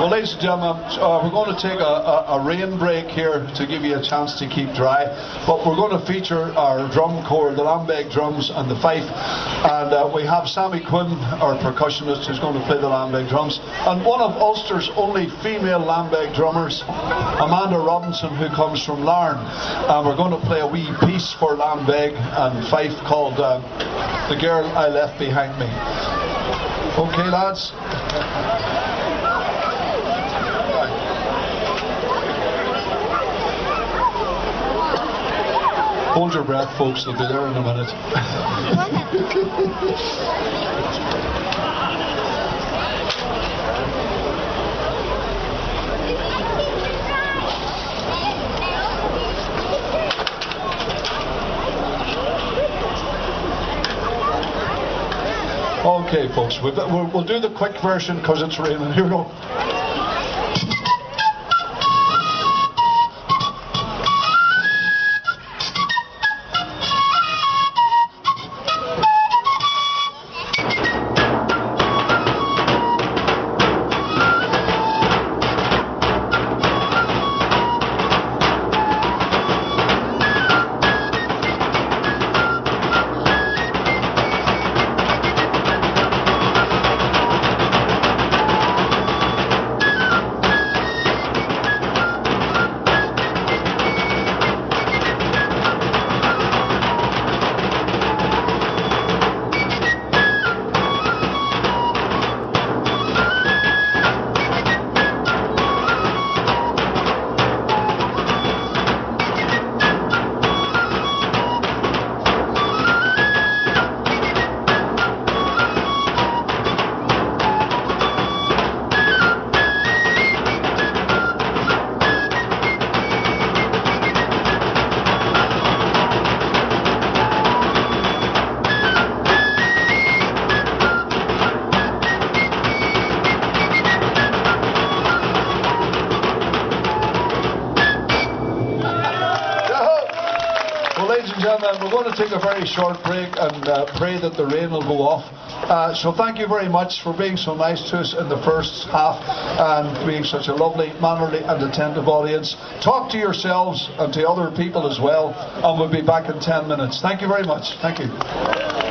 Well, ladies and gentlemen, we're going to take a rain break here to give you a chance to keep dry. But we're going to feature our drum corps, the Lambeg drums and the fife. And we have Sammy Quinn, our percussionist, who's going to play the Lambeg drums. And one of Ulster's only female Lambeg drummers, Amanda Robinson, who comes from Larne. And we're going to play a wee piece for Lambeg and fife called The Girl I Left Behind Me. Okay, lads. Hold your breath, folks, they'll be there in a minute. Okay, folks, we'll do the quick version because it's raining. Here we go. We're going to take a very short break and pray that the rain will go off. So thank you very much for being so nice to us in the first half and being such a lovely, mannerly and attentive audience. Talk to yourselves and to other people as well, and we'll be back in 10 minutes. Thank you very much. Thank you.